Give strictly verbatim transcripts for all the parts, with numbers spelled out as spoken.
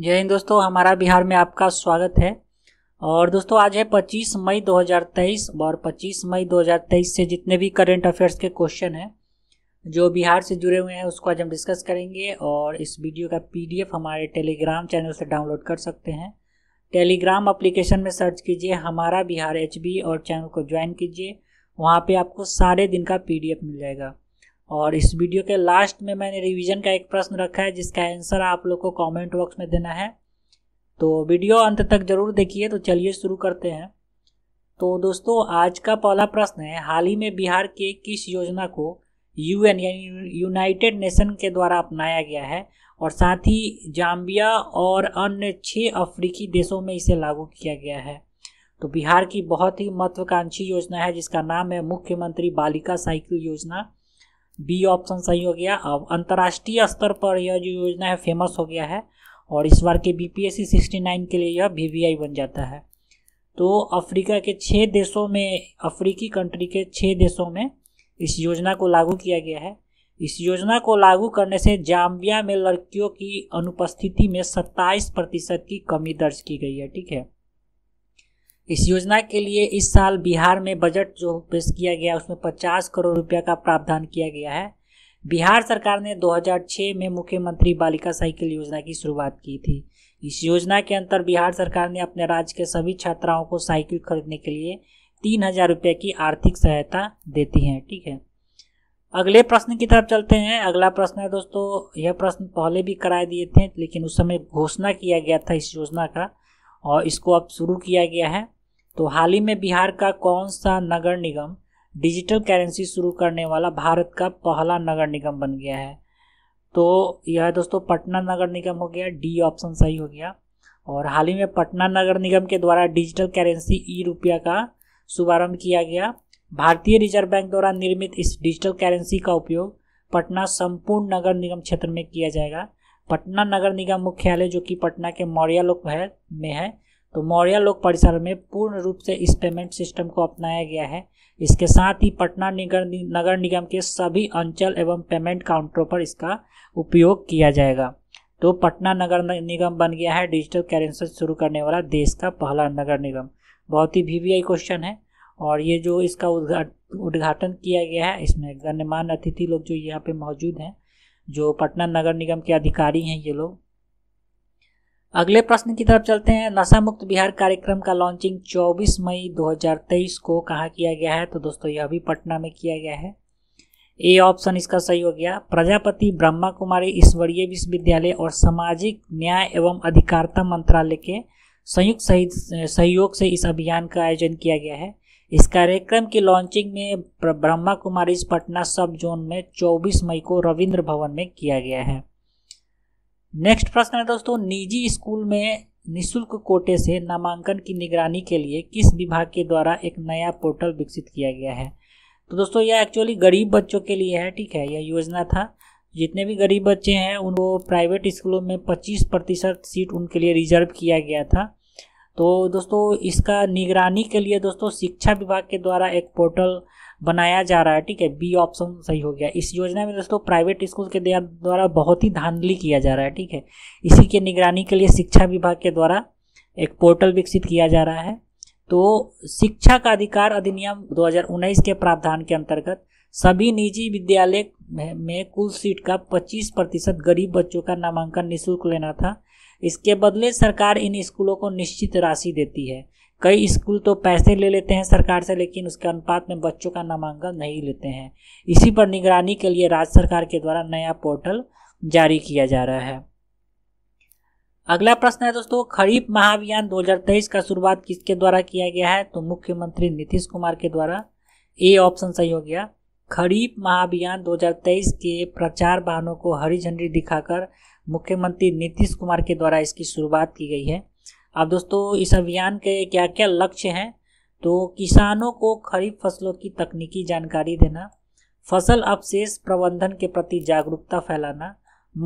जय हिंद दोस्तों, हमारा बिहार में आपका स्वागत है। और दोस्तों आज है पच्चीस मई दो हज़ार तेईस और पच्चीस मई दो हज़ार तेईस से जितने भी करंट अफेयर्स के क्वेश्चन हैं जो बिहार से जुड़े हुए हैं उसको आज हम डिस्कस करेंगे। और इस वीडियो का पीडीएफ हमारे टेलीग्राम चैनल से डाउनलोड कर सकते हैं। टेलीग्राम एप्लीकेशन में सर्च कीजिए हमारा बिहार एचबी और चैनल को ज्वाइन कीजिए। वहाँ पर आपको सारे दिन का पीडीएफ मिल जाएगा। और इस वीडियो के लास्ट में मैंने रिवीजन का एक प्रश्न रखा है जिसका आंसर आप लोग को कमेंट बॉक्स में देना है, तो वीडियो अंत तक जरूर देखिए। तो चलिए शुरू करते हैं। तो दोस्तों आज का पहला प्रश्न है, हाल ही में बिहार के किस योजना को यूएन यानी यूनाइटेड नेशन के द्वारा अपनाया गया है और साथ ही जाम्बिया और अन्य छः अफ्रीकी देशों में इसे लागू किया गया है। तो बिहार की बहुत ही महत्वाकांक्षी योजना है जिसका नाम है मुख्यमंत्री बालिका साइकिल योजना। बी ऑप्शन सही हो गया। अब अंतर्राष्ट्रीय स्तर पर यह जो योजना है फेमस हो गया है और इस बार के बीपीएससी उनहत्तर के लिए यह वीवीआई बन जाता है। तो अफ्रीका के छः देशों में, अफ्रीकी कंट्री के छः देशों में इस योजना को लागू किया गया है। इस योजना को लागू करने से जाम्बिया में लड़कियों की अनुपस्थिति में सत्ताईस प्रतिशत की कमी दर्ज की गई है। ठीक है, इस योजना के लिए इस साल बिहार में बजट जो पेश किया गया उसमें पचास करोड़ रुपया का प्रावधान किया गया है। बिहार सरकार ने दो हज़ार छह में मुख्यमंत्री बालिका साइकिल योजना की शुरुआत की थी। इस योजना के अंतर्गत बिहार सरकार ने अपने राज्य के सभी छात्राओं को साइकिल खरीदने के लिए तीन हज़ार रुपये की आर्थिक सहायता देती है। ठीक है, अगले प्रश्न की तरफ चलते हैं। अगला प्रश्न है दोस्तों, यह प्रश्न पहले भी कराए दिए थे लेकिन उस समय घोषणा किया गया था इस योजना का और इसको अब शुरू किया गया है। तो हाल ही में बिहार का कौन सा नगर निगम डिजिटल करेंसी शुरू करने वाला भारत का पहला नगर निगम बन गया है? तो यह दोस्तों पटना नगर निगम हो गया। डी ऑप्शन सही हो गया। और हाल ही में पटना नगर निगम के द्वारा डिजिटल करेंसी ई रुपया का शुभारंभ किया गया। भारतीय रिजर्व बैंक द्वारा निर्मित इस डिजिटल करेंसी का उपयोग पटना संपूर्ण नगर निगम क्षेत्र में किया जाएगा। पटना नगर निगम मुख्यालय जो कि पटना के मौर्या लोक भवन में है, तो मौर्या लोक परिसर में पूर्ण रूप से इस पेमेंट सिस्टम को अपनाया गया है। इसके साथ ही पटना नगर नगर निगम के सभी अंचल एवं पेमेंट काउंटरों पर इसका उपयोग किया जाएगा। तो पटना नगर निगम बन गया है डिजिटल करेंसी शुरू करने वाला देश का पहला नगर निगम। बहुत ही वी वी आई क्वेश्चन है। और ये जो इसका उद्घाटन किया गया है इसमें गणमान्य अतिथि लोग जो यहाँ पे मौजूद हैं, जो पटना नगर निगम के अधिकारी हैं ये लोग। अगले प्रश्न की तरफ चलते हैं। नशा मुक्त बिहार कार्यक्रम का लॉन्चिंग चौबीस मई दो हज़ार तेईस को कहाँ किया गया है? तो दोस्तों यह भी पटना में किया गया है। ए ऑप्शन इसका सही हो गया। प्रजापति ब्रह्मा कुमारी ईश्वरीय विश्वविद्यालय और सामाजिक न्याय एवं अधिकारिता मंत्रालय के संयुक्त सहयोग से इस अभियान का आयोजन किया गया है। इस कार्यक्रम की लॉन्चिंग में ब्रह्मा कुमारी पटना सब जोन में चौबीस मई को रविंद्र भवन में किया गया है। नेक्स्ट प्रश्न है दोस्तों, निजी स्कूल में निःशुल्क कोटे से नामांकन की निगरानी के लिए किस विभाग के द्वारा एक नया पोर्टल विकसित किया गया है? तो दोस्तों यह एक्चुअली गरीब बच्चों के लिए है। ठीक है, यह योजना था जितने भी गरीब बच्चे हैं उनको प्राइवेट स्कूलों में पच्चीस प्रतिशत सीट उनके लिए रिजर्व किया गया था। तो दोस्तों इसका निगरानी के लिए दोस्तों शिक्षा विभाग के द्वारा एक पोर्टल बनाया जा रहा है। ठीक है, बी ऑप्शन सही हो गया। इस योजना में दोस्तों प्राइवेट स्कूल के द्वारा बहुत ही धांधली किया जा रहा है। ठीक है, इसी के निगरानी के लिए शिक्षा विभाग के द्वारा एक पोर्टल विकसित किया जा रहा है। तो शिक्षा का अधिकार अधिनियम दो हज़ार उन्नीस के प्रावधान के अंतर्गत सभी निजी विद्यालय में कुल सीट का पच्चीस प्रतिशत गरीब बच्चों का नामांकन निःशुल्क लेना था। इसके बदले सरकार इन स्कूलों को निश्चित राशि देती है। कई स्कूल तो पैसे ले लेते हैं सरकार से लेकिन उसके अनुपात में बच्चों का नामांकन नहीं लेते हैं। इसी पर निगरानी के लिए राज्य सरकार के द्वारा नया पोर्टल जारी किया जा रहा है। अगला प्रश्न है दोस्तों, खरीफ महाअभियान दो हज़ार तेईस का शुरुआत किसके द्वारा किया गया है? तो मुख्यमंत्री नीतीश कुमार के द्वारा। ए ऑप्शन सही हो गया। खरीफ महाअभियान दो हज़ार तेईस के प्रचार वाहनों को हरी झंडी दिखाकर मुख्यमंत्री नीतीश कुमार के द्वारा इसकी शुरुआत की गई है। अब दोस्तों इस अभियान के क्या क्या लक्ष्य हैं? तो किसानों को खरीफ फसलों की तकनीकी जानकारी देना, फसल अवशेष प्रबंधन के प्रति जागरूकता फैलाना,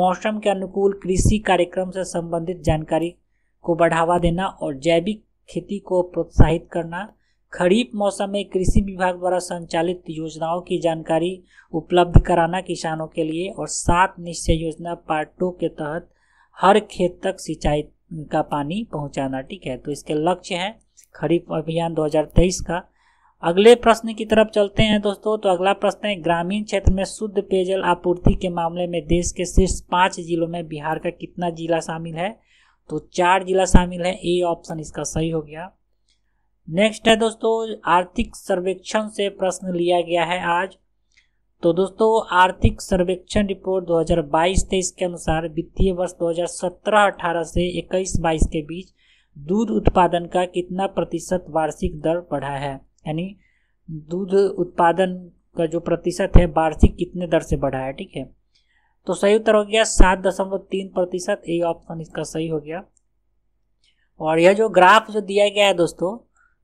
मौसम के अनुकूल कृषि कार्यक्रम से संबंधित जानकारी को बढ़ावा देना और जैविक खेती को प्रोत्साहित करना, खरीफ मौसम में कृषि विभाग द्वारा संचालित योजनाओं की जानकारी उपलब्ध कराना किसानों के लिए, और सात निश्चय योजना पार्ट दो के तहत हर खेत तक सिंचाई का पानी पहुंचाना। ठीक है, तो इसके लक्ष्य हैं खरीफ अभियान दो हज़ार तेईस का। अगले प्रश्न की तरफ चलते हैं दोस्तों। तो अगला प्रश्न है, ग्रामीण क्षेत्र में शुद्ध पेयजल आपूर्ति के मामले में देश के शीर्ष पाँच जिलों में बिहार का कितना जिला शामिल है? तो चार जिला शामिल है, ए ऑप्शन इसका सही हो गया। नेक्स्ट है दोस्तों, आर्थिक सर्वेक्षण से प्रश्न लिया गया है आज। तो दोस्तों आर्थिक सर्वेक्षण रिपोर्ट दो हज़ार बाईस तेईस के अनुसार वित्तीय वर्ष दो हज़ार सत्रह अठारह से इक्कीस बाईस के बीच दूध उत्पादन का कितना प्रतिशत वार्षिक दर बढ़ा है? यानी दूध उत्पादन का जो प्रतिशत है वार्षिक कितने दर से बढ़ा है। ठीक है, तो सही उत्तर हो गया सात दशमलव तीन प्रतिशत, ए ऑप्शन इसका सही हो गया। और यह जो ग्राफ जो दिया गया है दोस्तों,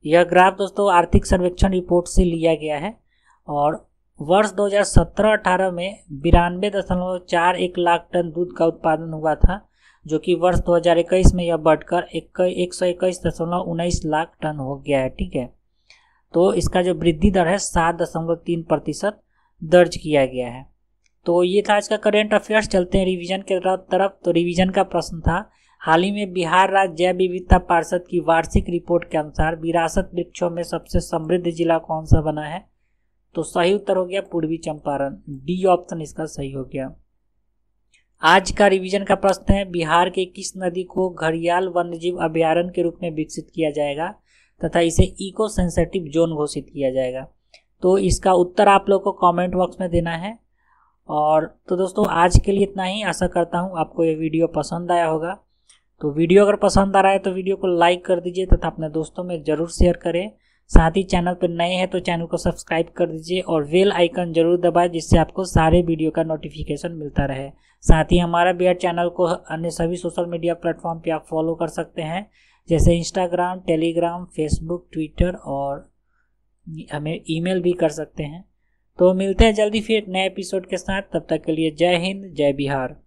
यह ग्राफ दोस्तों आर्थिक सर्वेक्षण रिपोर्ट से लिया गया है। और वर्ष दो हज़ार सत्रह अठारह में बिरानवे दशमलव चार एक लाख टन दूध का उत्पादन हुआ था, जो कि वर्ष दो हज़ार इक्कीस में यह बढ़कर एक सौ इक्कीस दशमलव उन्नीस लाख टन हो गया है। ठीक है, तो इसका जो वृद्धि दर है सात दशमलव तीन प्रतिशत दर्ज किया गया है। तो ये था आज का करेंट अफेयर्स। चलते हैं रिवीजन के तरफ। तो रिवीजन का प्रश्न था, हाल ही में बिहार राज्य जैव विविधता पार्षद की वार्षिक रिपोर्ट के अनुसार विरासत वृक्षों में सबसे समृद्ध जिला कौन सा बना है? तो सही उत्तर हो गया पूर्वी चंपारण, डी ऑप्शन इसका सही हो गया। आज का रिवीजन का प्रश्न है, बिहार के किस नदी को घड़ियाल वन्यजीव अभयारण्य के रूप में विकसित किया जाएगा तथा इसे इको सेंसिटिव जोन घोषित किया जाएगा? तो इसका उत्तर आप लोग को कमेंट बॉक्स में देना है। और तो दोस्तों आज के लिए इतना ही। आशा करता हूँ आपको ये वीडियो पसंद आया होगा। तो वीडियो अगर पसंद आ रहा है तो वीडियो को लाइक कर दीजिए तथा अपने दोस्तों में ज़रूर शेयर करें। साथ ही चैनल पर नए हैं तो चैनल को सब्सक्राइब कर दीजिए और बेल आइकन जरूर दबाएं, जिससे आपको सारे वीडियो का नोटिफिकेशन मिलता रहे। साथ ही हमारा बिहार चैनल को अन्य सभी सोशल मीडिया प्लेटफॉर्म पे आप फॉलो कर सकते हैं, जैसे इंस्टाग्राम, टेलीग्राम, फेसबुक, ट्विटर, और हमें ईमेल भी कर सकते हैं। तो मिलते हैं जल्दी फिर नए एपिसोड के साथ। तब तक के लिए जय हिंद, जय बिहार।